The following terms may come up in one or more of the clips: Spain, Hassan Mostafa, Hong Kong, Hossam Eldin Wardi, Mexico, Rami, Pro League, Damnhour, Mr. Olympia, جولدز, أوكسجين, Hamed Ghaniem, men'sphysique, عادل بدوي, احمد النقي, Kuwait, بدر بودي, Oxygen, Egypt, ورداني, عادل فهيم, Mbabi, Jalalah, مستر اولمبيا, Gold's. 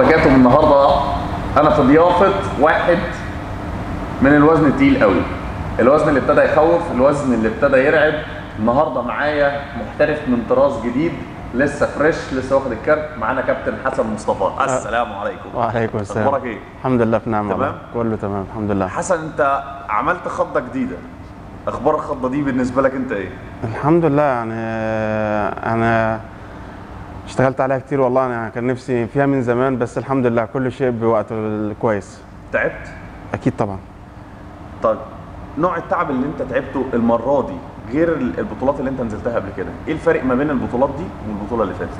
وبركاته. النهارده انا في ضيافه واحد من الوزن التقيل قوي، الوزن اللي ابتدى يخوف، الوزن اللي ابتدى يرعب. النهارده معايا محترف من طراز جديد، لسه فريش، لسه واخد الكارت. معانا كابتن حسن مصطفى. السلام عليكم. وعليكم السلام. اخبارك ايه؟ الحمد لله في نعمه. تمام، كله تمام الحمد لله. حسن، انت عملت خضه جديده، اخبار الخضه دي بالنسبه لك انت ايه؟ الحمد لله، يعني انا اشتغلت عليها كتير والله، انا كان نفسي فيها من زمان، بس الحمد لله كل شيء بوقته الكويس. تعبت؟ اكيد طبعا. طيب نوع التعب اللي انت تعبته المره دي غير البطولات اللي انت نزلتها قبل كده، ايه الفرق ما بين البطولات دي والبطوله اللي فاتت؟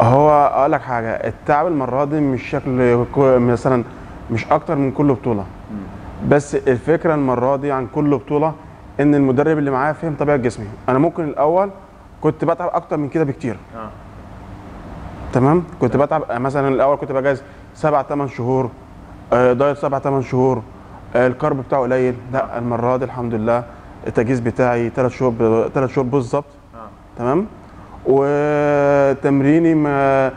هو اقول لك حاجه، التعب المره دي مش شكل مثلا، مش اكتر من كل بطوله، بس الفكره المره دي عن كل بطوله ان المدرب اللي معايا فهم طبيعه جسمي. انا ممكن الاول كنت بتعب اكتر من كده بكتير. تمام، كنت بتعب مثلا الاول كنت بجهز 7-8 شهور دايت، 7-8 شهور الكارب بتاعه قليل. لا المره دي الحمد لله التجهيز بتاعي 3 شهور بالظبط. تمام، وتمريني ما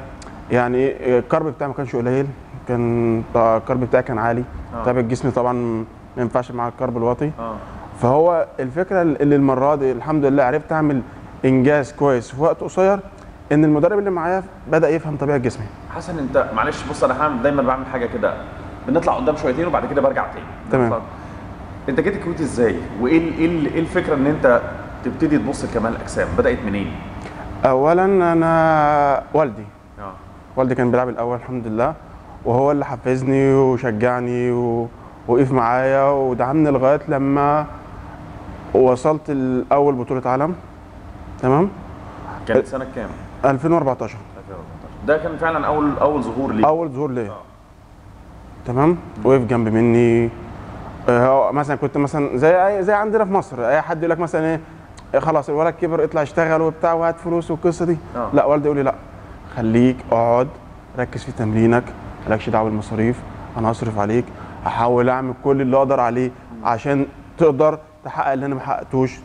يعني الكارب بتاعي ما كانش قليل، كان الكارب بتاعي كان عالي. تعب الجسم طبعا ما ينفعش مع الكارب الواطي. فهو الفكره اللي المره دي الحمد لله عرفت اعمل انجاز كويس في وقت قصير، ان المدرب اللي معايا بدا يفهم طبيعه جسمي. حسن انت معلش، بص انا دايما بعمل حاجه كده، بنطلع قدام شويتين وبعد كده برجع تاني. تمام. انت جيت الكويت ازاي؟ وايه الفكره ان انت تبتدي تبص لكمال الاجسام؟ بدات منين؟ اولا انا والدي، والدي كان بيلعب الاول الحمد لله، وهو اللي حفزني وشجعني ووقف معايا ودعمني لغايه لما وصلت لاول بطوله عالم. تمام. كانت سنه كام؟ 2014. ده كان فعلا اول ظهور ليه. اول ظهور ليه. تمام. وقف جنب مني، مثلا كنت مثلا زي عندنا في مصر اي حد يقول لك مثلا ايه، خلاص الولد كبر اطلع اشتغل وبتاع وهات فلوس والقصه دي. لا، والدي يقول لي لا، خليك اقعد ركز في تمرينك، مالكش دعوه بالمصاريف، انا هصرف عليك، هحاول اعمل كل اللي اقدر عليه عشان تقدر تحقق اللي انا ما حققتوش.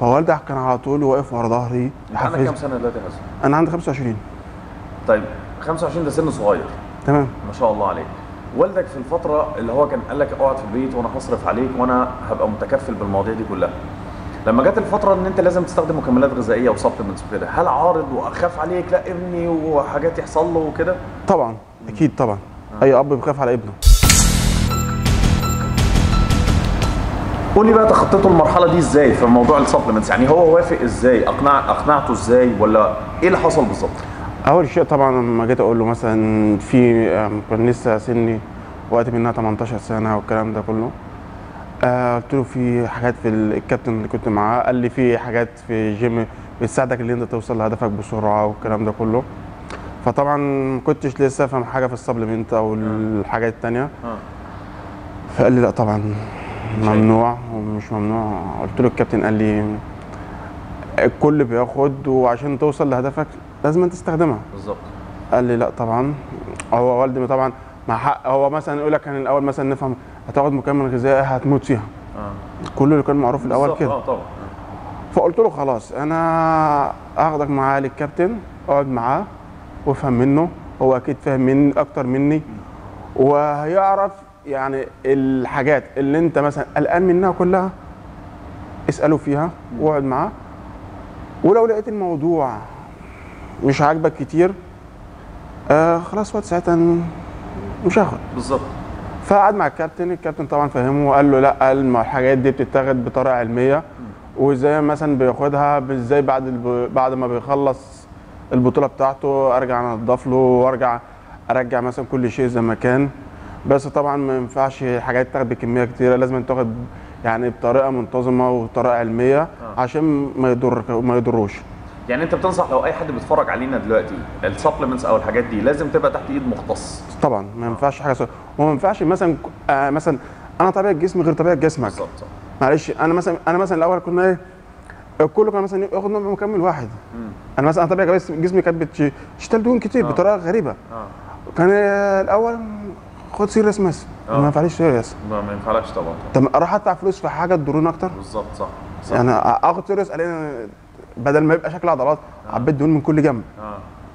فوالدي كان على طول واقف ورا ظهري. عندك كام سنه دلوقتي يا حسن؟ انا عندي 25. طيب 25 ده سن صغير. تمام، ما شاء الله عليك. والدك في الفتره اللي هو كان قال لك اقعد في البيت وانا هصرف عليك وانا هبقى متكفل بالمواضيع دي كلها، لما جت الفتره ان انت لازم تستخدم مكملات غذائيه وسبلمنتس وكده، هل عارض واخاف عليك لا ابني وحاجات يحصل له وكده؟ طبعا اكيد طبعا. اي اب بيخاف على ابنه. قول لي بقى تخطيتوا المرحله دي ازاي في موضوع السبلمنتس؟ يعني هو وافق ازاي؟ اقنعته ازاي؟ ولا ايه اللي حصل بالظبط؟ اول شيء طبعا لما جيت اقول له مثلا في كان لسه سني وقت منها 18 سنه والكلام ده كله، قلت له في حاجات في الكابتن اللي كنت معاه قال لي في حاجات في الجيم بتساعدك ان انت توصل لهدفك بسرعه والكلام ده كله. فطبعا ما كنتش لسه فاهم حاجه في السبلمنت او الحاجات الثانيه. فقال لي لا طبعا ممنوع ومش ممنوع. قلت له الكابتن قال لي الكل بياخد وعشان توصل لهدفك لازم انت تستخدمها. بالظبط. قال لي لا طبعا. هو والدي طبعا مع حق، هو مثلا يقول لك كان الاول مثلا نفهم هتاخد مكمل غذائي هتموت فيها. كله اللي كان معروف الاول كده. طبعا. فقلت له خلاص انا هاخدك معايا للكابتن، اقعد معاه وافهم منه، هو اكيد فاهم مني اكتر مني وهيعرف يعني الحاجات اللي انت مثلا قلقان منها كلها اساله فيها واقعد معاه، ولو لقيت الموضوع مش عاجبك كتير خلاص وقت ساعتها مش هاخد. بالظبط. فقعد مع الكابتن، الكابتن طبعا فهمه وقال له لا، قال ما الحاجات دي بتتاخد بطريقه علميه، وازاي مثلا بياخدها ازاي بعد ما بيخلص البطوله بتاعته ارجع انا انضف له وارجع ارجع مثلا كل شيء زي ما كان، بس طبعا ما ينفعش حاجات تاخد بكميه كتيره، لازم تاخد يعني بطريقه منتظمه وطريقه علميه عشان ما يضروش. يعني انت بتنصح لو اي حد بيتفرج علينا دلوقتي السبلمنتس او الحاجات دي لازم تبقى تحت ايد مختص؟ طبعا ما ينفعش حاجه صغيره، وما ينفعش مثلا مثلا انا طبيعه جسمي غير طبيعه جسمك. بالظبط. معلش انا مثلا الاول كنا ايه، الكل كان مثلا ياخد نوع مكمل واحد. انا مثلا انا طبيعه جسمي كانت بتشتغل دهون كتير بطريقه غريبه. كان الاول خد سيريس مثلا، ما ينفعليش سيريس. لا ما ينفعلكش طبعا. طب اروح ادفع فلوس في حاجه تضرني اكتر. بالظبط. صح. يعني اخد سيريس الاقي بدل ما يبقى شكل عضلات عبيت دهون من كل جنب.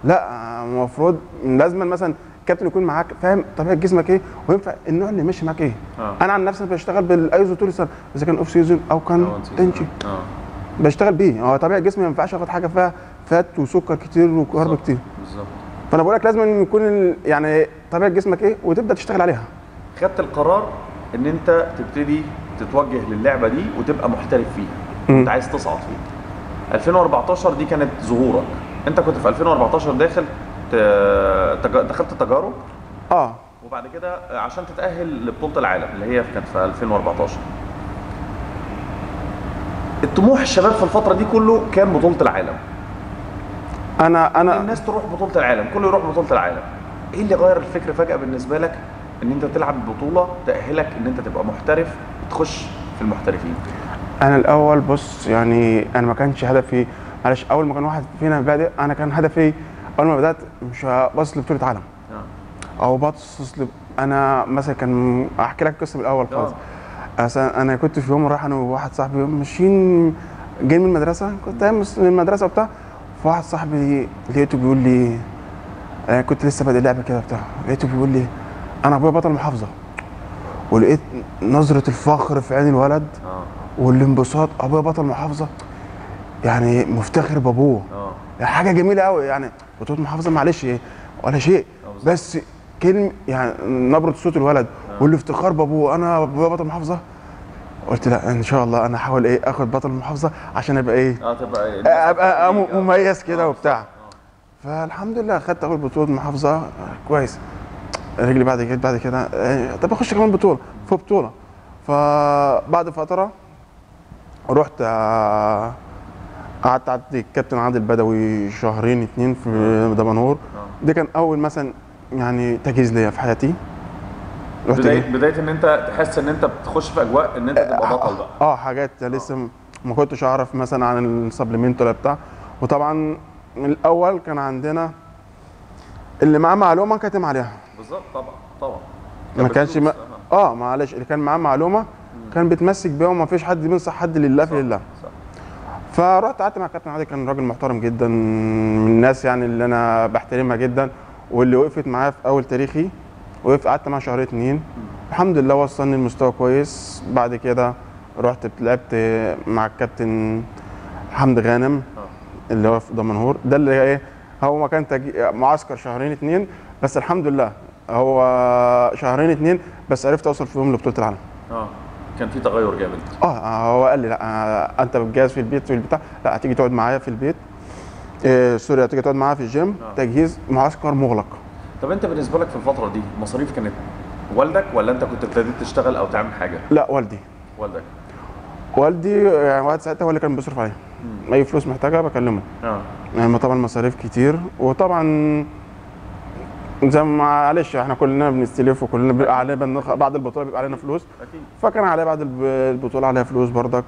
لا المفروض لازم مثلا الكابتن يكون معاك فاهم طبيعه جسمك ايه وينفع النوع اللي ماشي معاك ايه. انا عن نفسي بشتغل بالايزو طول السنه اذا كان اوف سيزون او كان تنشي بشتغل بيه. هو طبيعه جسمي ما ينفعش اخد حاجه فيها فات وسكر كتير وكارب كتير بالظبط. فانا بقول لك لازم يكون يعني طبيعه جسمك ايه وتبدا تشتغل عليها. خدت القرار ان انت تبتدي تتوجه للعبه دي وتبقى محترف فيها، انت عايز تصعد فيها. 2014 دي كانت ظهورك، انت كنت في 2014 داخل دخلت تجارب وبعد كده عشان تتاهل لبطوله العالم اللي هي كانت في 2014. الطموح الشباب في الفتره دي كله كان بطوله العالم. انا الناس تروح بطوله العالم، كله يروح بطوله العالم. ايه اللي غير الفكر فجاه بالنسبه لك ان انت تلعب بطوله تاهلك ان انت تبقى محترف وتخش في المحترفين؟ انا الاول بص يعني انا ما كانش هدفي معلش اول ما كان واحد فينا بادئ، انا كان هدفي اول ما بدات مش هبص لبطوله عالم او بص انا مثلا كان احكي لك قصه من الاول خالص. انا كنت في يوم رايح انا وواحد صاحبي ماشيين جايين من المدرسه، كنت من المدرسه وبتاع، فواحد صاحبي لقيته بيقول لي كنت لسه بادئ لعبه كده بتاع، لقيته بيقول لي انا ابويا بطل محافظه. ولقيت نظره الفخر في عين الولد والانبساط، ابويا بطل محافظه يعني مفتخر بابوه. حاجه جميله قوي يعني بطوله محافظه معلش ولا شيء، بس كلمه يعني نبره صوت الولد والافتخار بابوه انا ابويا بطل محافظه. قلت لا ان شاء الله انا هحاول اخد بطل المحافظه عشان ابقى تبقى ابقى مميز كده وبتاع. فالحمد لله خدت اول بطوله محافظه كويس. رجلي بعد كده طب اخش كمان بطوله في بطوله. فبعد فتره رحت قعدت عند الكابتن عادل بدوي شهرين 2 في دمنهور. ده كان اول مثلا يعني تجهيز ليا في حياتي. بدايه ان انت تحس ان انت بتخش في اجواء ان انت تبقى بطل بقى. حاجات لسه ما كنتش اعرف مثلا عن السبلمنت ولا بتاع. وطبعا من الاول كان عندنا اللي معاه معلومه كاتم عليها. بالظبط طبعا ما كانش معلش اللي كان معاه معلومه كان بيتمسك بيها وما فيش حد بينصح حد لله في لله. فرحت قعدت مع الكابتن عادل، كان راجل محترم جدا من الناس يعني اللي انا بحترمها جدا واللي وقفت معايا في اول تاريخي. وقفت قعدت معاه شهرين 2 الحمد لله وصلني لمستوى كويس. بعد كده رحت لعبت مع الكابتن حمد غانم اللي هو في دمنهور. ده اللي هو ما كان معسكر شهرين 2 بس الحمد لله هو شهرين 2 بس عرفت اوصل فيهم لبطوله العالم. كان في تغير جامد. هو قال لي لا انت بتجهز في البيت لا هتيجي تقعد معايا في البيت سوري هتيجي تقعد معايا في الجيم تجهيز معسكر مغلق. طب انت بالنسبه لك في الفتره دي المصاريف كانت والدك ولا انت كنت ابتديت تشتغل او تعمل حاجه؟ لا والدي يعني وقت ساعتها هو اللي كان بيصرف عليا. اي فلوس محتاجها بكلمه. يعني ما طبعا مصاريف كتير وطبعا زي ما معلش احنا كلنا بنستلف وكلنا بيبقى علينا بعد البطوله بيبقى علينا فلوس. اكيد. فكان عليا بعد البطوله عليا فلوس بردك.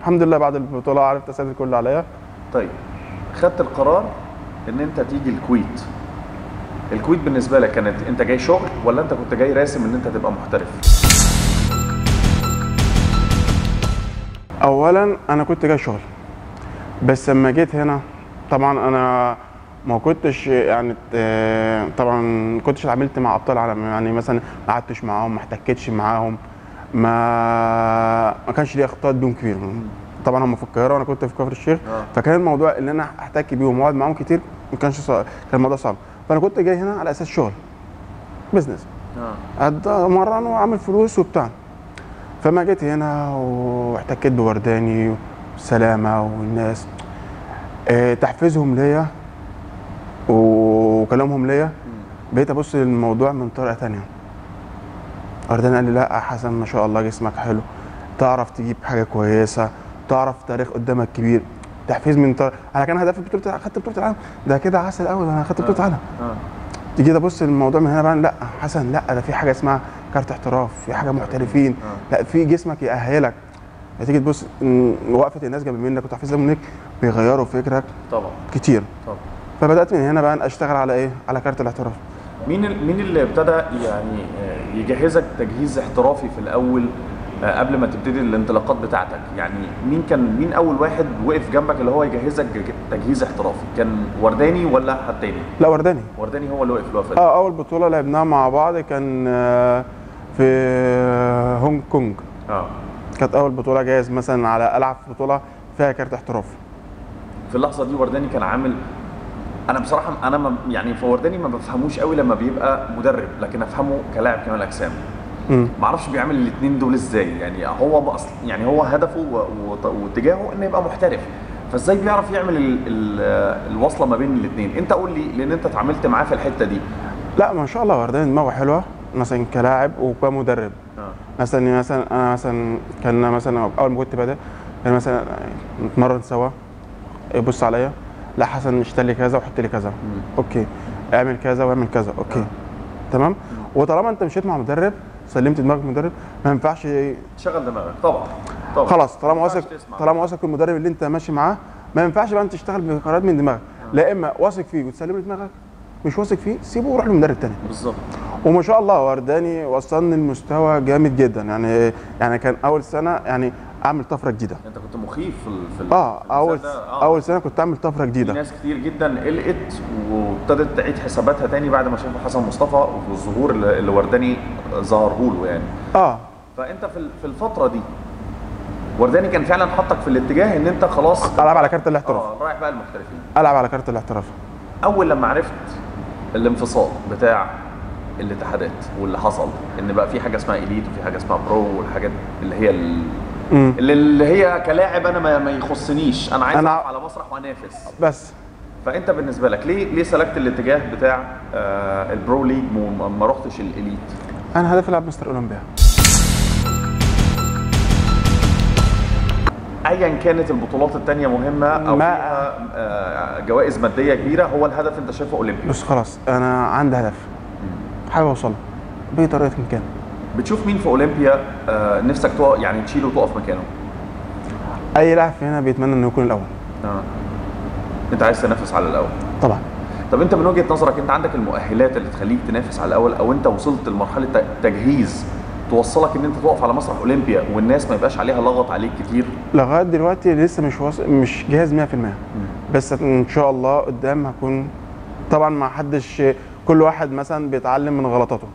الحمد لله بعد البطوله عرفت اسدد الكل عليا. طيب خدت القرار ان انت تيجي الكويت. الكويت بالنسبه لك كانت انت جاي شغل ولا انت كنت جاي راسم ان انت تبقى محترف؟ اولا انا كنت جاي شغل، بس لما جيت هنا طبعا انا ما كنتش يعني طبعا ما كنتش اتعاملت مع ابطال العالم يعني مثلا ما قعدتش معاهم ما احتكتش معاهم ما كانش لي اختلاط بيهم كبير. طبعا هم في القاهره وانا كنت في كفر الشيخ فكان الموضوع ان انا احتك بيهم واقعد معاهم كتير ما كانش كان الموضوع صعب. فانا كنت جاي هنا على اساس شغل بزنس اتمرن واعمل فلوس وبتاع. فما جيت هنا واحتكيت بورداني والسلامه والناس تحفيزهم ليا وكلامهم ليا بقيت ابص للموضوع من طريقه ثانيه. وردان قال لي لا حسن ما شاء الله جسمك حلو تعرف تجيب حاجه كويسه تعرف تاريخ قدامك كبير. تحفيز من طرف انا كان هدفي بطوله خدت بطوله العالم ده كده عسل قوي انا خدت بطوله العالم. تيجي ابص للموضوع من هنا بقى لا حسن لا ده في حاجه اسمها كارت احتراف في حاجه محترفين لا في جسمك يأهلك. تيجي تبص وقفه الناس جنب منك وتحفيز منك بيغيروا فكرك طبعا كتير طبعا. فبدات من هنا بقى اشتغل على على كارت الاحتراف. مين اللي ابتدى يعني يجهزك تجهيز احترافي في الاول قبل ما تبتدي الانطلاقات بتاعتك، يعني مين اول واحد وقف جنبك اللي هو يجهزك تجهيز احترافي؟ كان ورداني ولا حد تاني؟ لا ورداني هو اللي وقف له. اول بطوله لعبناها مع بعض كان في هونج كونج. كانت اول بطوله جاهز مثلا على العب في بطوله فيها كارت احترافي. في اللحظه دي ورداني كان عامل، انا بصراحه يعني في ورداني ما بفهموش قوي لما بيبقى مدرب، لكن افهمه كلاعب كمال اجسام. ما اعرفش بيعمل الاثنين دول ازاي، يعني هو اصلا يعني هو هدفه واتجاهه انه يبقى محترف، فازاي بيعرف يعمل الوصله ما بين الاثنين؟ انت قول لي، لان انت اتعاملت معاه في الحته دي. لا ما شاء الله ورداني دماغه حلوه مثلا كلاعب وكمدرب. مثلا انا مثلا كان مثلا اول ما كنت بادئ كان مثلا نتمرن سوا، يبص عليا، لا حسن اشتري لي كذا وحط لي كذا، اوكي اعمل كذا واعمل كذا، اوكي تمام. وطالما انت مشيت مع مدرب سلمت دماغك المدرب، ما ينفعش تشغل دماغك طبعا خلاص. طالما واثق المدرب اللي انت ماشي معاه، ما ينفعش بقى انت تشتغل بقرارات من دماغك. لا اما واثق فيه وتسلمه لدماغك، مش واثق فيه سيبه وروح لمدرب تاني. بالظبط. وما شاء الله ورداني وصلني المستوى جامد جدا، يعني كان اول سنه يعني اعمل طفره جديده. انت كنت مخيف في اول سنه كنت اعمل طفره جديده. في ناس كتير جدا قلقت وابتدت تعيد حساباتها تاني بعد ما شافوا حسن مصطفى والظهور اللي ورداني ظهره له يعني. فانت في الفتره دي ورداني كان فعلا حطك في الاتجاه ان انت خلاص العب على كارت الاحتراف. رايح بقى المحترفين، العب على كارت الاحتراف. اول لما عرفت الانفصال بتاع الاتحادات واللي حصل، ان بقى في حاجه اسمها اليت وفي حاجه اسمها برو، والحاجات اللي هي كلاعب انا ما يخصنيش، انا عايز اقف على مسرح وانافس بس. فانت بالنسبه لك ليه سلكت الاتجاه بتاع البرو ليج وما رحتش الاليت؟ انا هدفي العب مستر اولمبيا. ايا كانت البطولات الثانيه مهمه او فيها جوائز ماديه كبيره، هو الهدف انت شايفه اولمبيا بس. خلاص انا عندي هدف حابب اوصله باي طريقه كان. بتشوف مين في اولمبيا نفسك يعني تشيله وتقف مكانه؟ اي لاعب هنا بيتمنى انه يكون الاول. انت عايز تنافس على الاول طبعا. طب انت من وجهه نظرك انت عندك المؤهلات اللي تخليك تنافس على الاول، او انت وصلت لمرحله تجهيز توصلك ان انت تقف على مسرح اولمبيا والناس ما يبقاش عليها لغط عليك كتير؟ لغايه دلوقتي لسه مش جاهز 100%، بس ان شاء الله قدام هكون. طبعا ما حدش، كل واحد مثلا بيتعلم من غلطاته.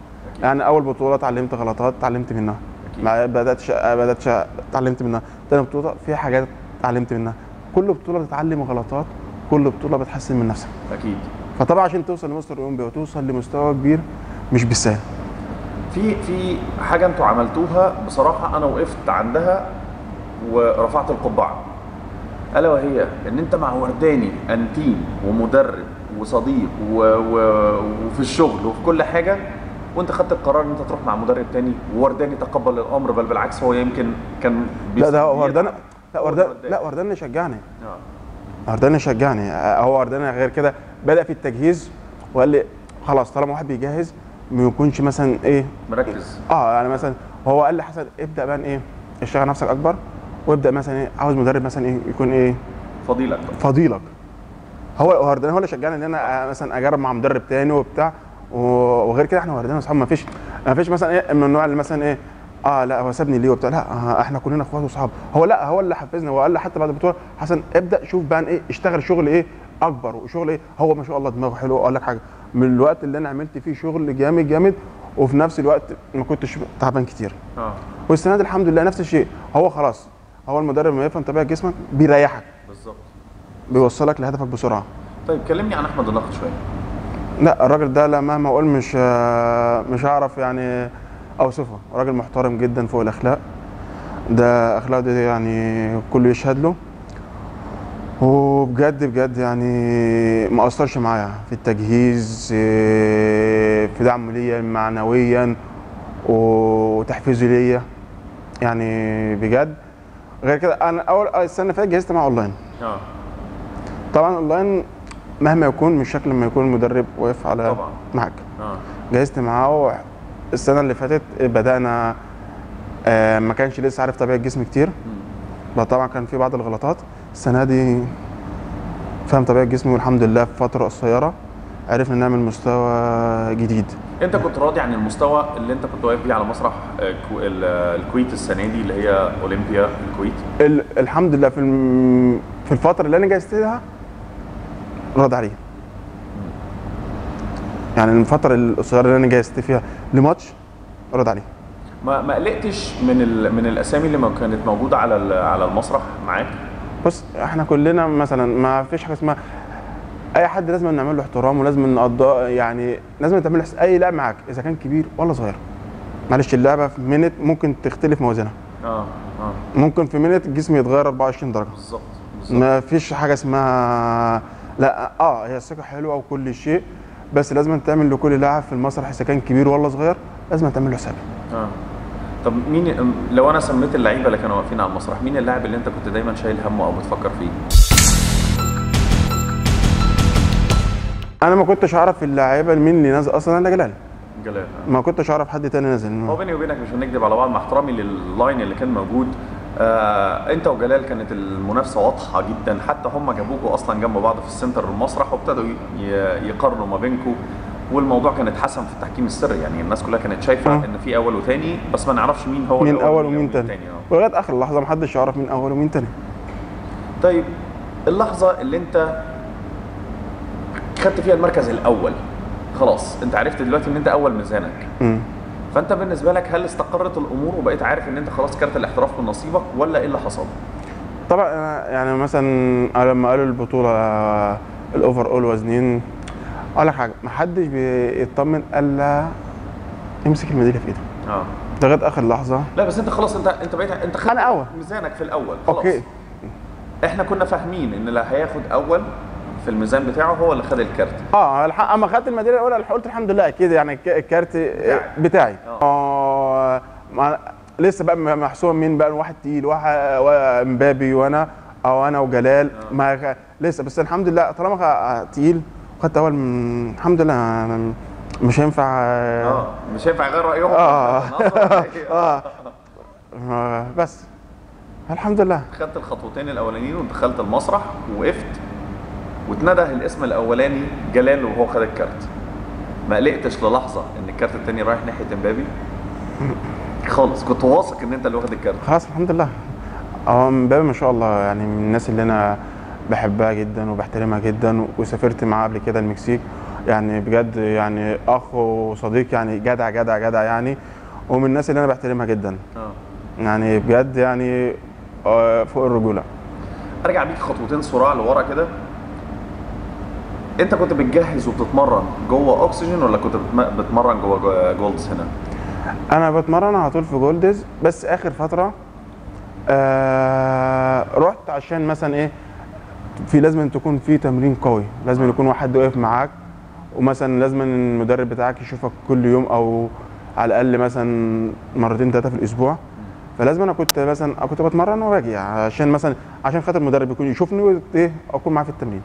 يعني اول بطوله اتعلمت غلطات اتعلمت منها، ما بداتش اتعلمت منها. تاني بطوله في حاجات اتعلمت منها. كل بطوله بتتعلم غلطات، كل بطوله بتحسن من نفسك اكيد. فطبعا عشان توصل لمستر اولمبيا وتوصل لمستوى كبير مش بالسهل. في حاجه انتوا عملتوها بصراحه انا وقفت عندها ورفعت القبعه، الا وهي ان انت مع ورداني انتيم ومدرب وصديق وفي الشغل وفي كل حاجه، وانت خدت القرار ان انت تروح مع مدرب تاني، وورداني تقبل الامر، بل بالعكس هو يمكن كان ورداني شجعني. ورداني شجعني، هو ورداني غير كده بدا في التجهيز وقال لي خلاص طالما واحد بيجهز ما يكونش مثلا مركز. يعني مثلا هو قال لي حسن ابدا بقى اشتغل نفسك اكبر، وابدا مثلا عاوز مدرب مثلا يكون فضيلك. هو ورداني هو اللي شجعني ان انا مثلا اجرب مع مدرب تاني وبتاع. وغير كده احنا ورداني اصحاب، ما فيش مثلا من النوع اللي مثلا لا هو سابني ليه وبتاع، لا احنا كلنا اخوات واصحاب. هو اللي حفزني، هو قال لي حتى بعد البطوله حسن ابدا شوف بقى اشتغل شغل اكبر وشغل هو ما شاء الله دماغه حلو. اقول لك حاجه، من الوقت اللي انا عملت فيه شغل جامد جامد، وفي نفس الوقت ما كنتش تعبان كتير. والسنه دي الحمد لله نفس الشيء. هو خلاص هو المدرب ما يفهم طبيعه جسمك، بيريحك بالظبط، بيوصلك لهدفك بسرعه. طيب كلمني عن احمد النقد شويه. لا الراجل ده لا مهما اقول مش هعرف يعني اوصفه. راجل محترم جدا فوق الاخلاق، ده اخلاقه دي يعني كله يشهد له. وبجد بجد يعني ما قصرش معايا في التجهيز، في دعمه ليا معنويا وتحفيزه ليا يعني بجد. غير كده انا اول السنه اللي فاتت جهزت معاه اونلاين. طبعا اونلاين مهما يكون مش شكل ما يكون المدرب واقف على معاك. جهزت معاه السنه اللي فاتت، بدانا ما كانش لسه عارف طبيعه الجسم كتير. طبعا كان في بعض الغلطات. السنه دي فهم طبيعه جسمي والحمد لله في فتره قصيره عرفنا نعمل مستوى جديد. انت كنت راضي عن المستوى اللي انت كنت واقف بيه على مسرح الكويت السنه دي اللي هي اولمبيا الكويت؟ الحمد لله في الفتره اللي انا جهزتها راضي عليها. يعني الفتره القصيره اللي انا جهزت فيها لماتش راضي عليها. ما قلقتش من الاسامي اللي كانت موجوده على المسرح معاك؟ بص احنا كلنا مثلا ما فيش حاجه اسمها اي حد لازم نعمل له احترام ولازم نقضي، يعني لازم تعمل له اي لعب معاك اذا كان كبير ولا صغير. معلش اللعبه في مينت ممكن تختلف موازينها. ممكن في مينت الجسم يتغير 24 درجه. بالظبط ما فيش حاجه اسمها لا. هي الثقه حلوه وكل شيء، بس لازم تعمل لكل لاعب في المسرح اذا كان كبير ولا صغير لازم تعمل له حساب. طب مين لو انا سميت اللعيبه اللي كانوا واقفين على المسرح، مين اللاعب اللي انت كنت دايما شايل همه او بتفكر فيه؟ انا ما كنتش اعرف اللعيبه مين اللي نازل اصلا. انا جلال ما كنتش اعرف حد تاني نازل. هو بيني وبينك مش هنكذب على بعض، مع احترامي لللاين اللي كان موجود، انت وجلال كانت المنافسه واضحه جدا، حتى هم جابوكوا اصلا جنب بعض في السنتر المسرح وابتدوا يقارنوا ما بينكوا، والموضوع كان اتحسم في التحكيم السري. يعني الناس كلها كانت شايفه ان في اول وثاني، بس ما نعرفش مين هو مين اول ومين تاني، ولغايه اخر لحظه ما حدش يعرف مين اول ومين تاني. طيب اللحظه اللي انت خدت فيها المركز الاول، خلاص انت عرفت دلوقتي ان انت اول ميزانك، فانت بالنسبه لك هل استقرت الامور وبقيت عارف ان انت خلاص كارت الاحتراف من نصيبك، ولا ايه اللي حصل؟ طبعا انا يعني مثلا لما قالوا البطوله الاوفر اول وزنين، اقول لك حاجه، ما حدش بيطمن الا يمسك الميداليه في ايده. لغايه اخر لحظه. لا بس انت خلاص انت بقيت انت خدت ميزانك في الاول خلاص. اوكي. احنا كنا فاهمين ان اللي هياخد اول في الميزان بتاعه هو اللي خد الكارت. اما خدت الميداليه الاولى قلت الحمد لله، اكيد يعني الكارت بتاعي. لسه بقى محسوم مين بقى، واحد تقيل، واحد مبابي وانا او انا وجلال. ما لسه، بس الحمد لله طالما تقيل وخدت اول الحمد لله. أنا مش هينفع مش هينفع غير رايهم. بس الحمد لله خدت الخطوتين الاولانيين ودخلت المسرح ووقفت واتندى الاسم الاولاني جلال وهو خد الكارت. ما قلقتش للحظه ان الكارت الثاني رايح ناحيه امبابي خالص؟ كنت واثق ان انت اللي واخد الكارت خلاص. الحمد لله. امبابي ما شاء الله يعني من الناس اللي انا بحبها جدا وبحترمها جدا، وسافرت معاه قبل كده المكسيك، يعني بجد يعني اخ وصديق، يعني جدع جدع جدع يعني، ومن الناس اللي انا بحترمها جدا. يعني بجد يعني فوق الرجوله. ارجع بيك خطوتين سرعه لورا كده، انت كنت بتجهز وبتتمرن جوه اوكسجين ولا كنت بتتمرن جوه جولدز هنا؟ انا بتمرن على طول في جولدز، بس اخر فتره رحت عشان مثلا ايه، في لازم تكون في تمرين قوي، لازم يكون واحد واقف معاك، ومثلا لازم المدرب بتاعك يشوفك كل يوم او على الاقل مثلا مرتين ثلاثه في الاسبوع. فلازم انا كنت مثلا بتمرن وباجي عشان مثلا عشان خاطر المدرب يكون يشوفني واكون معاه في التمرين.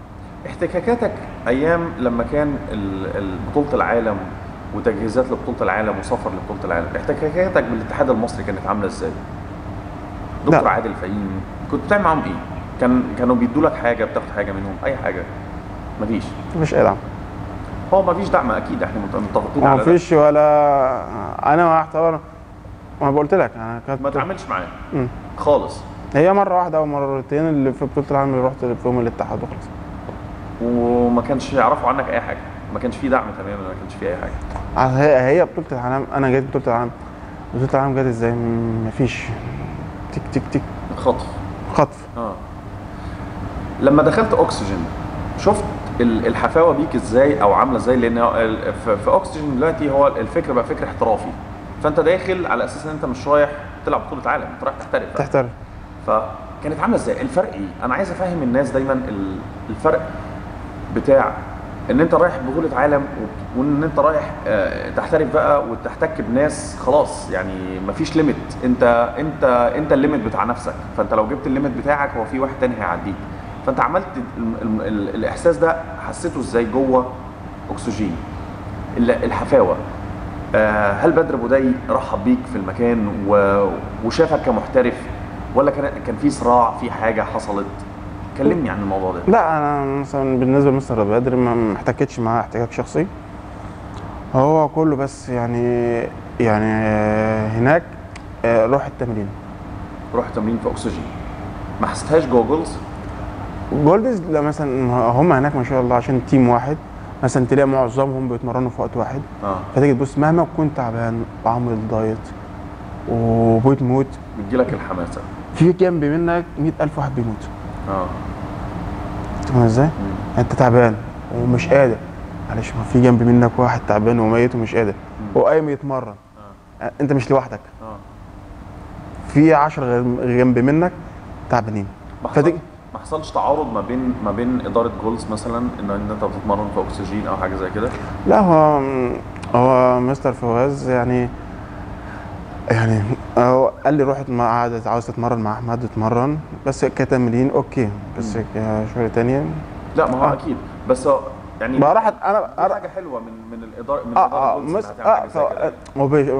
احتكاكاتك ايام لما كان بطوله العالم وتجهيزات لبطوله العالم وسفر لبطوله العالم، احتكاكاتك بالاتحاد المصري كانت عامله ازاي؟ دكتور عادل فهيم كنت بتعمل معاهم ايه؟ كانوا بيدوا لك حاجه، بتاخد حاجه منهم، اي حاجه؟ مفيش اي دعم. هو مفيش دعم اكيد، احنا متفقين على ده. مفيش ولا انا اعتبر، ما بقولت لك انا كنت ما تعاملش معاه خالص. هي مره واحده او مرتين اللي في بطوله العالم اللي رحت فيهم الاتحاد وخلاص. وما كانش يعرفوا عنك اي حاجه، ما كانش في دعم تماما، ما كانش في اي حاجه. هي بطوله العالم، انا جيت بطوله العالم، جت ازاي؟ ما فيش تك تك تك، خطف. لما دخلت اوكسجين شفت الحفاوه بيك ازاي او عامله ازاي؟ لان في اوكسجين دلوقتي هو الفكر بقى فكر احترافي، فانت داخل على اساس ان انت مش رايح تلعب بطوله عالم، انت رايح تحترف. فكانت عامله ازاي؟ الفرق ايه؟ انا عايز افهم الناس دايما الفرق بتاع ان انت رايح بطوله عالم وان انت رايح تحترف بقى وتحتك بناس خلاص، يعني مفيش ليميت، انت الليميت بتاع نفسك، فانت لو جبت الليميت بتاعك هو في واحد تاني هيعديك. فانت عملت الاحساس ده، حسيته ازاي جوه اكسجين؟ الحفاوه، هل بدر بودي رحب بيك في المكان وشافك كمحترف، ولا كان في صراع، في حاجه حصلت؟ كلمني عن الموضوع ده. لا انا مثلا بالنسبه لمستر بدر ما احتكتش معاه احتكاك شخصي، هو كله بس يعني هناك روح التمرين، روح التمرين في أكسجين. ما حسيتهاش جوه جولز؟ جولز لا، مثلا هم هناك ما شاء الله عشان تيم واحد، مثلا تلاقي معظمهم بيتمرنوا في وقت واحد. فتيجي تبص مهما كنت تعبان وعامل دايت وبوت موت، بتجيلك الحماسه في جنب منك 100,000 واحد بيموت. انت ازاي؟ انت تعبان ومش قادر، معلش ما في جنب منك واحد تعبان وميت ومش قادر وقايم يتمرن. انت مش لوحدك، في 10 جنب منك تعبانين. ما حصلش تعارض ما بين اداره جولز مثلا ان انت بتتمرن في أكسجين او حاجه زي كده؟ لا، هو مستر فواز يعني هو قال لي روح قعدت عاوز تتمرن مع احمد اتمرن، بس كتمرين اوكي، بس كشغل تانية لا. ما هو اكيد، بس يعني بقى انا حاجه حلوه من الاداره، من اداره جولز.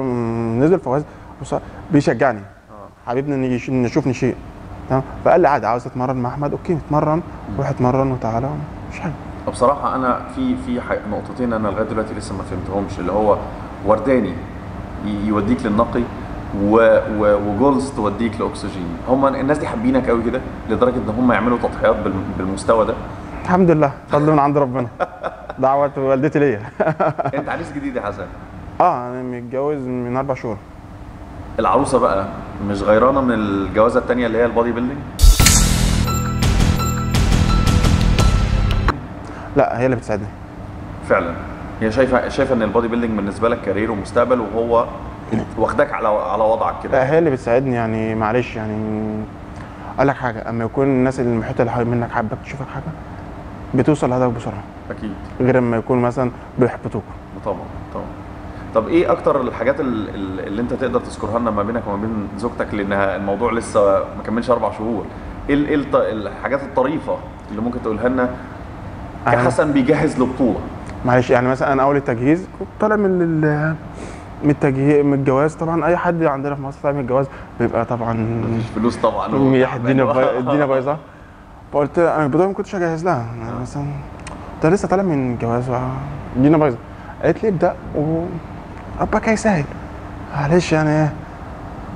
نزل فواز بيشجعني، حبيبنا نشوف شيء تمام. فقال لي عادي عاوز اتمرن مع احمد اوكي اتمرن، روح اتمرن وتعالى مش حاجه. بصراحه انا في نقطتين انا لغايه دلوقتي لسه ما فهمتهمش، اللي هو ورداني يوديك للنقي وجولز توديك لاكسجين. هم الناس دي حابينك قوي كده لدرجه ان هم يعملوا تضحيات بالمستوى ده؟ الحمد لله، فضل من عند ربنا، دعوه والدتي ليا. انت عريس جديد يا حسن؟ انا متجوز من 4 شهور. العروسه بقى مش غيرانه من الجوازه الثانيه اللي هي البادي بيلدينج؟ لا، هي اللي بتساعدني فعلا. هي شايفه ان البادي بيلدينج بالنسبه لك كارير ومستقبل، وهو واخداك على وضعك كده. هي اللي بتساعدني يعني، معلش يعني اقول لك حاجه، اما يكون الناس المحيطه اللي حوالين منك حابك تشوفك حاجه بتوصل لهدفك بسرعه اكيد، غير اما يكون مثلا بيحبطوك. طبعا. طب ايه اكتر الحاجات اللي انت تقدر تذكرها لنا ما بينك وما بين زوجتك، لان الموضوع لسه ما كملش 4 شهور؟ ايه الحاجات الطريفه اللي ممكن تقولها لنا كحسن بيجهز لبطوله؟ معلش يعني مثلا انا اول التجهيز كنت طالع من الجواز. طبعا اي حد عندنا في مصر طالع من الجواز بيبقى طبعا مفيش فلوس، طبعا الدنيا بايظه. فقلت انا بداية ما كنتش هجهز لها، يعني مثلا انت لسه طالع من الجواز والدنيا بايظه. قالت لي ابدا ربك هيسهل، معلش يعني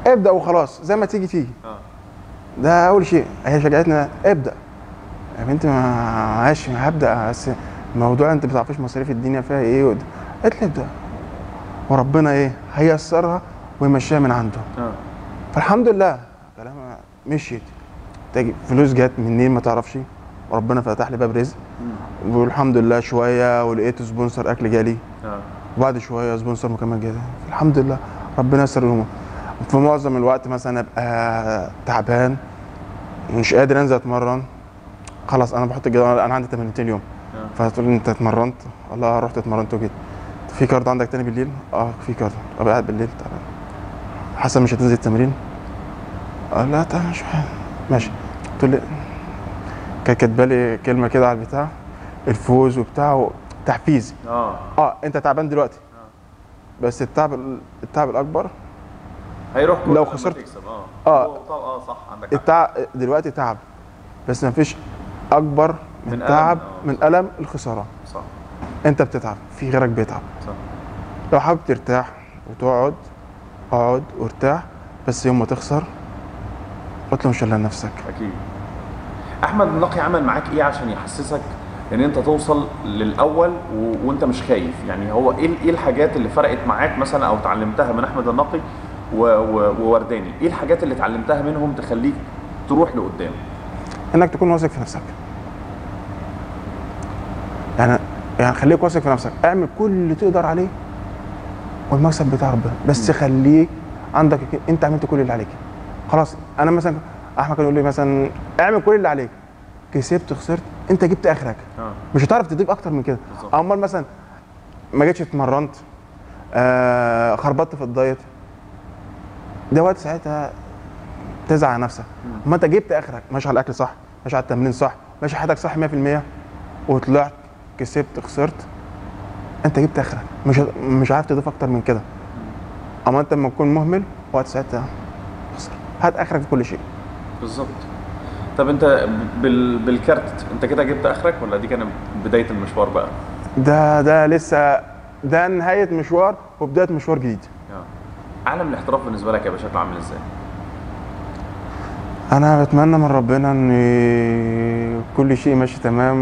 ابدا وخلاص زي ما تيجي. ده اول شيء هي شجعتنا ابدا. يا بنتي ماشي هبدا، بس الموضوع انت ما بتعرفيش مصاريف الدنيا فيها ايه وده. قالت لي ابدا وربنا هييسرها ويمشيها من عنده. فالحمد لله كلامها مشيت، فلوس جت منين ما تعرفش، ربنا فتح لي باب رزق والحمد لله. شويه ولقيت سبونسر اكل جالي، وبعد شويه سبونسر مكمل جالي، الحمد لله ربنا يسر يومه. في معظم الوقت مثلا ابقى تعبان مش قادر انزل اتمرن، خلاص انا بحط الجدول، انا عندي 80 يوم. فتقول لي انت اتمرنت؟ الله رحت اتمرنت وجيت. في كارد عندك تاني بالليل؟ في كارد. ابقى قاعد بالليل تعبان، حسن مش هتنزل التمرين؟ لا تعالى مش ماشي. تقول لي كانت كاتبه لي كلمه كده على البتاع، الفوز وبتاع تحفيز. انت تعبان دلوقتي، بس التعب الاكبر هيروح لو خسرت. صح، عندك التعب دلوقتي تعب، بس ما فيش اكبر من تعب من الم الخساره. صح، انت بتتعب في غيرك بيتعب. صح، لو حابب ترتاح وتقعد اقعد وارتاح، بس يوم ما تخسر اطلع شلها لنفسك. اكيد. احمد النقي عمل معاك ايه عشان يحسسك ان انت توصل للاول وانت مش خايف؟ يعني هو ايه الحاجات اللي فرقت معاك مثلا او اتعلمتها من احمد النقي وورداني؟ ايه الحاجات اللي اتعلمتها منهم تخليك تروح لقدام؟ انك تكون واثق في نفسك، يعني خليك واثق في نفسك، اعمل كل اللي تقدر عليه والمكسب بتاع ربنا، بس خليك عندك انت عملت كل اللي عليك خلاص. انا مثلا احمد كان يقول لي مثلا اعمل كل اللي عليك، كسبت خسرت انت جبت اخرك، مش هتعرف تديك اكتر من كده. امال مثلا ما جيتش اتمرنت، خربطت في الدايت، ده وقت ساعتها تزعل على نفسك. ما انت جبت اخرك، ماشي على الاكل صح، ماشي على التمرين صح، ماشي حياتك صح 100%، وطلعت كسبت خسرت انت جبت اخرك، مش عارف تضيف اكتر من كده. اما انت لما تكون مهمل وقت ساعتها خسر، هات اخرك في كل شيء. بالظبط. طب انت بالكارت انت كده جبت اخرك، ولا دي كانت بدايه المشوار بقى؟ ده لسه ده نهايه مشوار وبدايه مشوار جديد. عالم الاحتراف بالنسبه لك يبقى شكله عامل ازاي؟ انا بتمنى من ربنا ان كل شيء ماشي تمام،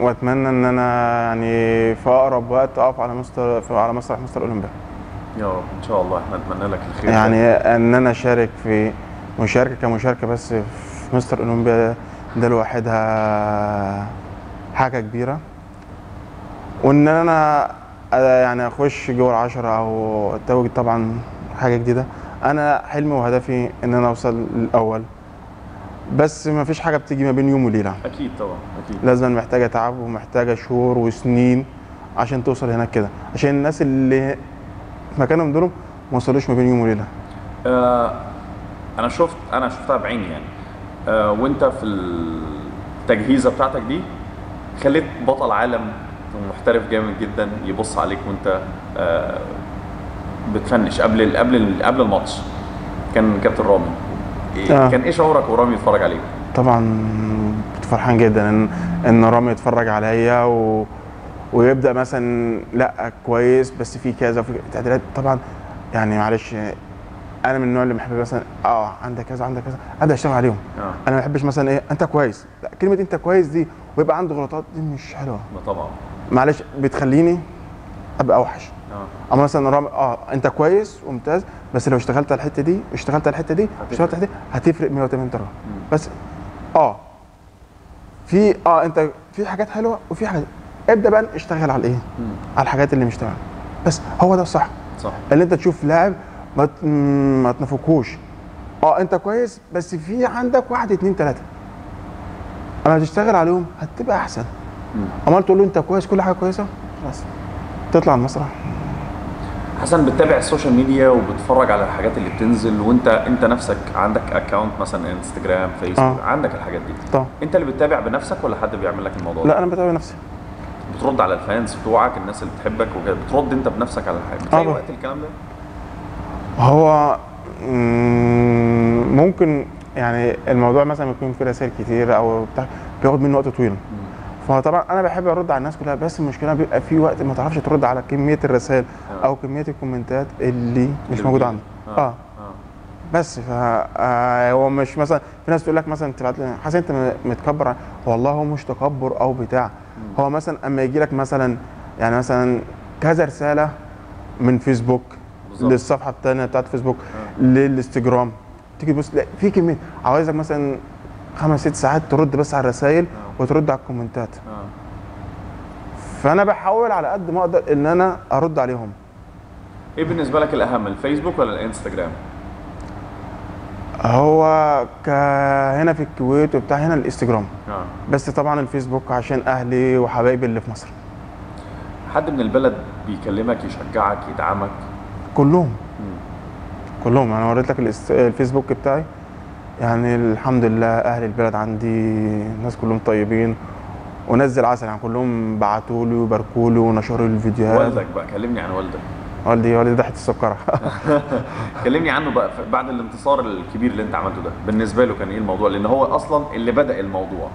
واتمنى ان انا يعني في اقرب وقت اقف على مسرح مستر اولمبيا. يا رب ان شاء الله، احنا نتمنى لك الخير. يعني ان انا اشارك في مشاركه كمشاركه بس في مستر اولمبيا ده لوحدها حاجه كبيره، وان انا يعني اخش جوه العشره او اتوج طبعا حاجه جديده. انا حلمي وهدفي ان انا اوصل الاول، بس ما فيش حاجه بتيجي ما بين يوم وليله. اكيد طبعا، اكيد لازم محتاجه تعب ومحتاجه شهور وسنين عشان توصل هناك كده، عشان الناس اللي مكانهم دول ما وصلوش ما بين يوم وليله. انا شفتها بعيني يعني. وانت في التجهيزه بتاعتك دي خليت بطل عالم ومحترف جامد جدا يبص عليك وانت بتفنش قبل الماتش. كان كابتن رامي، كان ايه شعورك ورامي يتفرج عليك؟ طبعا كنت فرحان جدا ان رامي يتفرج عليا ويبدا مثلا لا كويس بس في كذا وفي تعديلات. طبعا يعني معلش انا من النوع اللي بحب مثلا عندك كذا عندك كذا ابدا اشتغل عليهم. انا ما بحبش مثلا ايه انت كويس، لا كلمه انت كويس دي ويبقى عنده غلطات دي مش حلوه. طبعا معلش بتخليني ابقى اوحش. اما مثلا رامي انت كويس وممتاز، بس لو اشتغلت على الحته دي واشتغلت على الحته دي واشتغلت على الحته دي هتفرق 180 درجه. بس في انت في حاجات حلوه وفي حاجات ابدا بقى اشتغل على ايه؟ على الحاجات اللي مش تمام. بس هو ده الصح، صح اللي انت تشوف لاعب ما تنفكوش. انت كويس بس في عندك واحد اتنين تلاته، اما تشتغل عليهم هتبقى احسن. اما تقول له انت كويس كل حاجه كويسه خلاص تطلع المسرح. حسن، بتتابع السوشيال ميديا وبتتفرج على الحاجات اللي بتنزل، وانت نفسك عندك اكونت مثلا انستجرام فيسبوك عندك الحاجات دي طبعا. انت اللي بتتابع بنفسك ولا حد بيعمل لك الموضوع ده؟ لا انا بتابع نفسي. بترد على الفانز بتوعك الناس اللي بتحبك وكده، بترد انت بنفسك على الحاجات؟ بتلاقي وقت الكلام ده؟ هو ممكن يعني الموضوع مثلا يكون في رسائل كتير او بتاع بياخد مني وقت طويل، فطبعا انا بحب ارد على الناس كلها، بس المشكله بيبقى في وقت ما تعرفش ترد على كميه الرسائل او كميه الكومنتات اللي مش موجوده عندك. بس هو مش مثلا في ناس تقول لك مثلا تبعت لي حسن انت متكبر، والله هو مش تكبر او بتاع. هو مثلا اما يجي لك مثلا يعني مثلا كذا رساله من فيسبوك بالزبط. للصفحه الثانيه بتاعت فيسبوك للانستجرام، تيجي تبص لا في كميه عاوزك مثلا 5-6 ساعات ترد بس على الرسائل وترد على الكومنتات. فانا بحاول على قد ما اقدر ان انا ارد عليهم. ايه بالنسبه لك الاهم، الفيسبوك ولا الانستجرام؟ هو هنا في الكويت وبتاع هنا الانستجرام. بس طبعا الفيسبوك عشان اهلي وحبايبي اللي في مصر. حد من البلد بيكلمك يشجعك يدعمك؟ كلهم. كلهم. انا وريت لك الفيسبوك بتاعي، يعني الحمد لله اهل البلد عندي ناس كلهم طيبين ونزل عسل، يعني كلهم بعتوا لي وباركوا لي ونشروا الفيديوهات. والدك بقى كلمني عن والدك. والدي ده حته السكره. كلمني عنه بقى بعد الانتصار الكبير اللي انت عملته ده، بالنسبه له كان ايه الموضوع؟ لان هو اصلا اللي بدا الموضوع.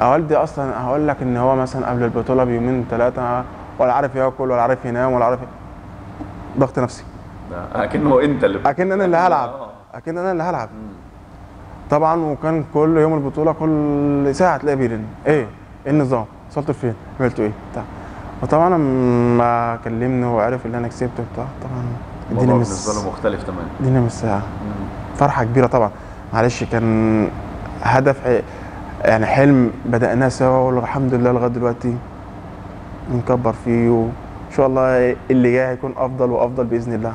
والدي اصلا هقول لك ان هو مثلا قبل البطوله بيومين ثلاثه ولا عارف ياكل ولا عارف ينام ولا عارف ضغط نفسي. اكنه انت اللي اكن انا اللي هلعب. طبعا. وكان كل يوم البطوله كل ساعه تلاقي بيرن ايه النظام، وصلت فين، عملت ايه بتاع. وطبعا لما كلمني وعرف اللي انا كسبته بتاع، طبعا الدنيا بالنسبه له مختلف تماما. الدنيا مش ساعه، فرحه كبيره طبعا. معلش كان هدف يعني حلم بدأناه سوا والحمد لله لغايه دلوقتي بنكبر فيه، وان شاء الله اللي جاي هيكون افضل وافضل باذن الله.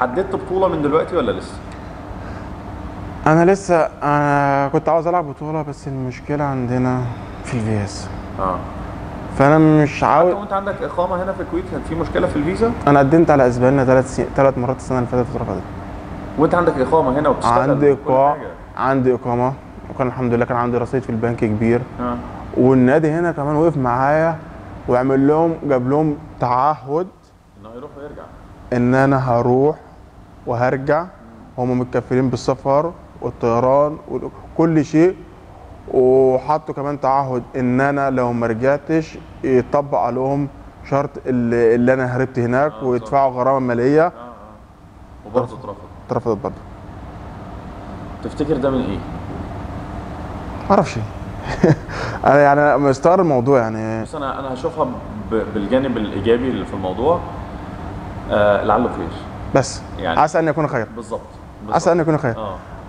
حددت بطولة من دلوقتي ولا لسه؟ أنا لسه، أنا كنت عاوز ألعب بطولة بس المشكلة عندنا في الفيز. فأنا مش عاوز. أنت عندك إقامة هنا في الكويت، كان في مشكلة في الفيزا؟ أنا قدمت على أسبانيا 3 مرات السنة اللي فاتت والفترة اللي فاتت. وأنت عندك إقامة هنا وبتشتغل؟ عندي إقامة، وكان الحمد لله كان عندي رصيد في البنك كبير. والنادي هنا كمان وقف معايا وعمل لهم، جاب لهم تعهد إنه هيروح ويرجع. إن أنا هروح وهرجع، هم متكفلين بالسفر والطيران وكل شيء، وحطوا كمان تعهد ان انا لو ما رجعتش يطبق عليهم شرط اللي انا هربت هناك ويدفعوا غرامه ماليه. وبرضه اترفضت برضه. تفتكر ده من ايه؟ معرفش. انا يعني مستغرب الموضوع يعني. بس انا هشوفها بالجانب الايجابي اللي في الموضوع. لعله خير. بس يعني عسى ان يكون خير. بالظبط. عسى ان يكون خير.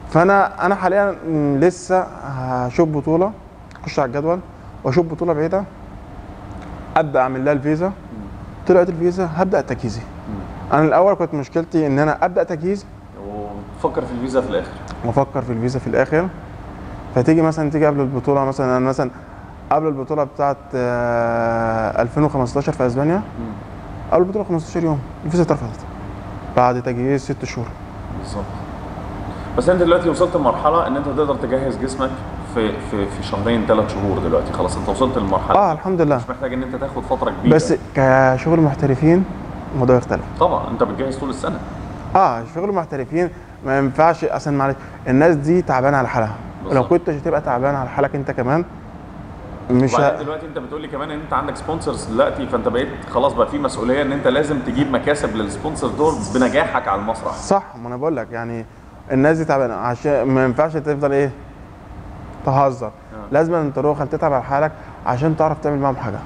فانا حاليا لسه هشوف بطوله، اخش على الجدول واشوف بطوله بعيده ابدا اعمل لها الفيزا. طلعت الفيزا هبدا تجهيزي. انا الاول كنت مشكلتي ان انا ابدا تجهيز وافكر في الفيزا في الاخر. وافكر في الفيزا في الاخر. فتيجي مثلا تيجي قبل البطوله، مثلا انا مثلا قبل البطوله بتاعت 2015 في اسبانيا. قبل البطوله 15 يوم الفيزا اترفضت بعد تجهيز 6 شهور. بالظبط. بس انت دلوقتي وصلت لمرحله ان انت تقدر تجهز جسمك في شهرين 3 شهور دلوقتي، خلاص انت وصلت للمرحله. الحمد لله. مش محتاج ان انت تاخد فتره كبيره. بس كشغل محترفين الموضوع يختلف. طبعا انت بتجهز طول السنه. شغل محترفين ما ينفعش اصلا، معلش الناس دي تعبانه على حالها. لو كنتش هتبقى تعبان على حالك انت كمان. مش دلوقتي انت بتقول لي كمان ان انت عندك سبونسرز دلوقتي، فانت بقيت خلاص بقى في مسؤوليه ان انت لازم تجيب مكاسب للسبونسرز دول بنجاحك على المسرح. صح، ما انا بقول لك يعني الناس دي تعبانه، عشان ما ينفعش تفضل ايه تهزر. لازم انت تروح تتعب على حالك عشان تعرف تعمل معاهم حاجه.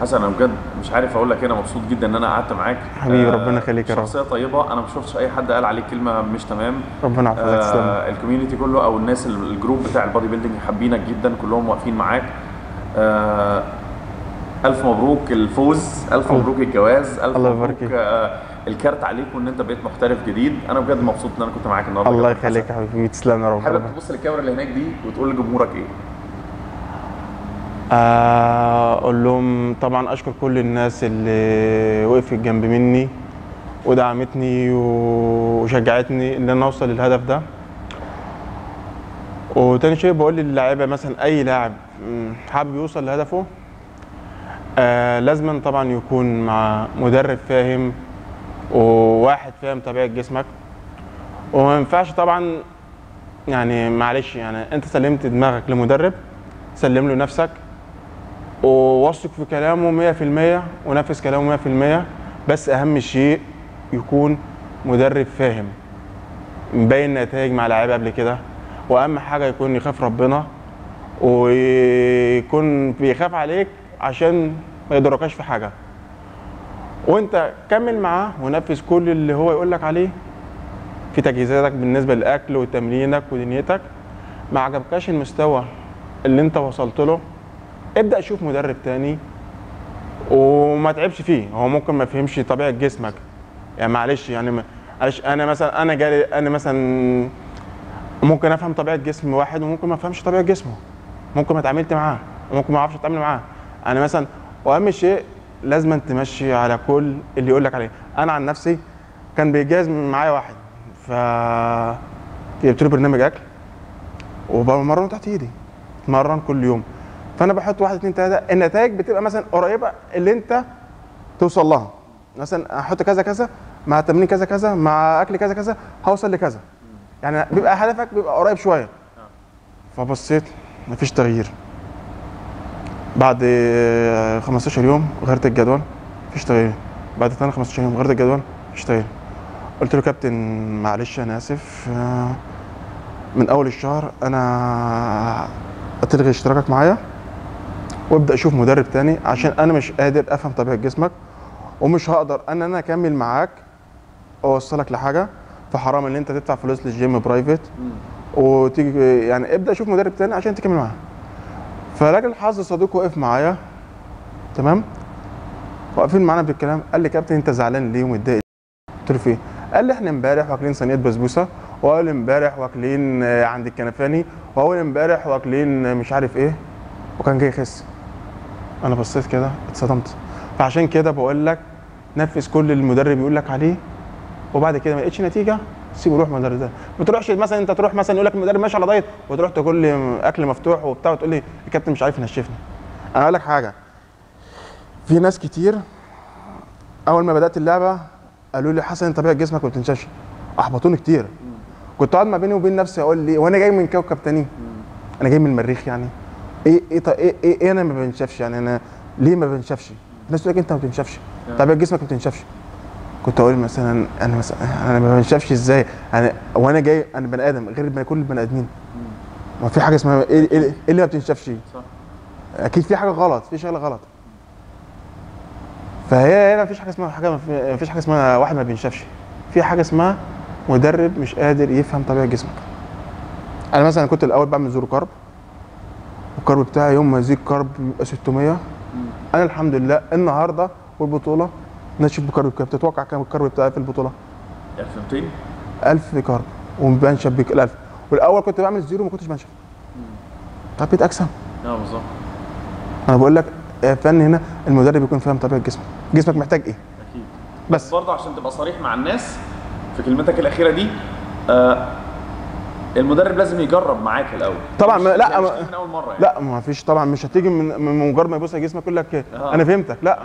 حسن انا بجد مش عارف اقول لك، انا مبسوط جدا ان انا قعدت معاك حبيبي. ربنا يخليك يا رب. شخصيه طيبه، انا ما شفتش اي حد قال عليك كلمه مش تمام. ربنا يعافيك. تسلم. الكوميونتي كله او الناس الجروب بتاع البادي بيلدينج حابينك جدا، كلهم واقفين معاك. الف مبروك الفوز، الف مبروك الجواز، الف مبروك الكارت عليك وان انت بقيت محترف جديد. انا بجد مبسوط ان انا كنت معاك النهارده. الله يخليك يا حبيبي، تسلم يا رب. حابب تبص للكاميرا اللي هناك دي وتقول لجمهورك ايه؟ اقول لهم طبعا اشكر كل الناس اللي وقفت جنب مني ودعمتني وشجعتني ان انا اوصل للهدف ده. وتاني شيء بقول للاعيبه، مثلا اي لاعب حابب يوصل لهدفه لازم طبعا يكون مع مدرب فاهم وواحد فاهم طبيعه جسمك. وما ينفعش طبعا يعني معلش يعني انت سلمت دماغك لمدرب، سلم له نفسك ووثق في كلامه 100% ونفذ كلامه 100%. بس اهم شيء يكون مدرب فاهم مبين نتائج مع لعيبه قبل كده، واهم حاجه يكون يخاف ربنا ويكون بيخاف عليك عشان ما يضركش في حاجه. وانت كمل معاه ونفذ كل اللي هو يقول لك عليه في تجهيزاتك بالنسبه للاكل وتمرينك ودنيتك. ما عجبكش المستوى اللي انت وصلت له، ابدأ شوف مدرب تاني وما تعبش فيه. هو ممكن ما فهمش طبيعة جسمك يعني معلش يعني معلش. انا مثلا ممكن افهم طبيعة جسم واحد وممكن ما افهمش طبيعة جسمه، ممكن ما اتعاملت معاه وممكن ما اعرفش اتعامل معاه انا مثلا. واهم شيء لازم تمشي على كل اللي يقول لك عليه. انا عن نفسي كان بيجهز معايا واحد، ف جبت له برنامج اكل وبمرنه تحت ايدي، اتمرن كل يوم. فانا بحط 1 2 3، النتائج بتبقى مثلا قريبه اللي انت توصل لها. مثلا احط كذا كذا مع تمرين كذا كذا مع اكل كذا كذا هوصل لكذا، يعني بيبقى هدفك بيبقى قريب شويه. فبصيت مفيش تغيير. بعد 15 يوم غيرت الجدول مفيش تغيير. بعد 15 يوم غيرت الجدول مفيش تغيير. قلت له كابتن معلش انا اسف، من اول الشهر انا هتلغي اشتراكك معايا وابدا اشوف مدرب تاني، عشان انا مش قادر افهم طبيعه جسمك ومش هقدر ان انا اكمل معاك اوصلك لحاجه. فحرام ان انت تدفع فلوس للجيم برايفت وتيجي يعني. ابدا اشوف مدرب تاني عشان تكمل معاه. فراجل الحظ صديقه وقف معايا، تمام، واقفين معانا بالكلام. قال لي كابتن انت زعلان ليه ومتضايق؟ قلت له فين؟ قال لي احنا امبارح واكلين صينيه بسبوسه، واول امبارح واكلين عند الكنفاني، واول امبارح واكلين مش عارف ايه، وكان جاي يخس. انا بصيت كده اتصدمت. فعشان كده بقول لك نفذ كل المدرب يقول لك عليه، وبعد كده ما لقيتش نتيجه سيبه يروح مدرب ده. ما تروحش مثلا انت تروح مثلا يقول لك المدرب ماشي على دايت وتروح تاكل اكل مفتوح وبتاع وتقول لي الكابتن مش عارف ينشفني. انا اقول لك حاجه، في ناس كتير اول ما بدات اللعبه قالوا لي حسن طبيعه جسمك ما بتنشفش، احبطوني كتير. كنت قاعد ما بيني وبين نفسي اقول لي وانا جاي من كوكب تاني انا جاي من المريخ يعني ايه ايه ايه ايه, إيه انا ما بنشافش يعني انا ليه ما بنشافش؟ الناس تقول لك انت ما بتنشافش طبيعه جسمك ما بتنشافش. كنت اقول مثلا انا مثلا انا ما بنشافش ازاي؟ انا وانا جاي انا بني ادم غير كل البني ادمين. ما في حاجه اسمها ايه اللي ما بتنشافش؟ صح اكيد في حاجه غلط، في شغله غلط. فهي هنا مفيش حاجه اسمها حاجه مفيش حاجه اسمها واحد ما بينشافش. في حاجه اسمها مدرب مش قادر يفهم طبيعه جسمك. انا مثلا كنت الاول بعمل زيرو كارب، الكارب بتاعي يوم ما يزيد كارب يبقى 600. انا الحمد لله النهارده والبطوله ناشف بكارب كام؟ تتوقع كام الكارب بتاعي في البطوله؟ 1200 1000 كارب وبنشف بك 1000. والاول كنت بعمل زيرو ما كنتش بنشف. طب بقيت اجسم. اه بالظبط. انا بقول لك فن هنا المدرب يكون فاهم طبيعه جسمك، جسمك محتاج ايه؟ اكيد. بس برضه عشان تبقى صريح مع الناس في كلمتك الاخيره دي، المدرب لازم يجرب معاك الاول طبعا. لا مش من اول مره يعني. لا ما فيش طبعا، مش هتيجي من مجرد ما يبص على جسمك يقول لك انا فهمتك. لا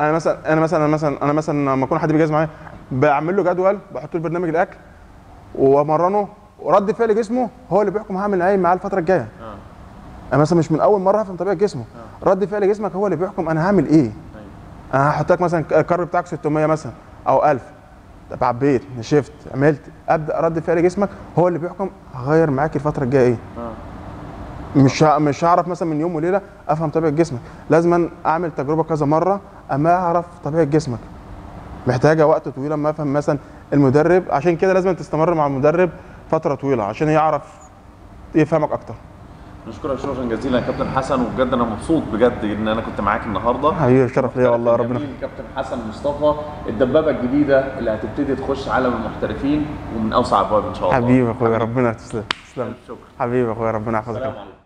انا مثلا لما يكون حد بيجهز معايا بعمل له جدول، بحط له برنامج الاكل وامرنه، ورد فعل جسمه هو اللي بيحكم هعمل ايه معاه الفتره الجايه. انا مثلا مش من اول مره هفهم طبيعه جسمه. رد فعل جسمك هو اللي بيحكم انا هعمل ايه. انا هحط لك مثلا الكارب بتاعك 600 مثلا او 1000، طب عبيت نشفت عملت، ابدا رد فعل جسمك هو اللي بيحكم هغير معاك الفتره الجايه ايه. مش هعرف مثلا من يوم وليله افهم طبيعه جسمك، لازم اعمل تجربه كذا مره اما اعرف طبيعه جسمك. محتاجه وقت طويل اما افهم مثلا المدرب، عشان كده لازم تستمر مع المدرب فتره طويله عشان يعرف يفهمك اكتر. نشكرك شكرا جزيلا يا كابتن حسن، وبجد انا مبسوط بجد ان انا كنت معاك النهارده. حبيبي الشرف ليا والله. ربنا يخليك كابتن حسن مصطفى، الدبابه الجديده اللي هتبتدي تخش عالم المحترفين ومن اوسع الابواب ان شاء الله. حبيبي يا اخويا ربنا تسلم. شكرا حبيبي يا اخويا ربنا يحفظك.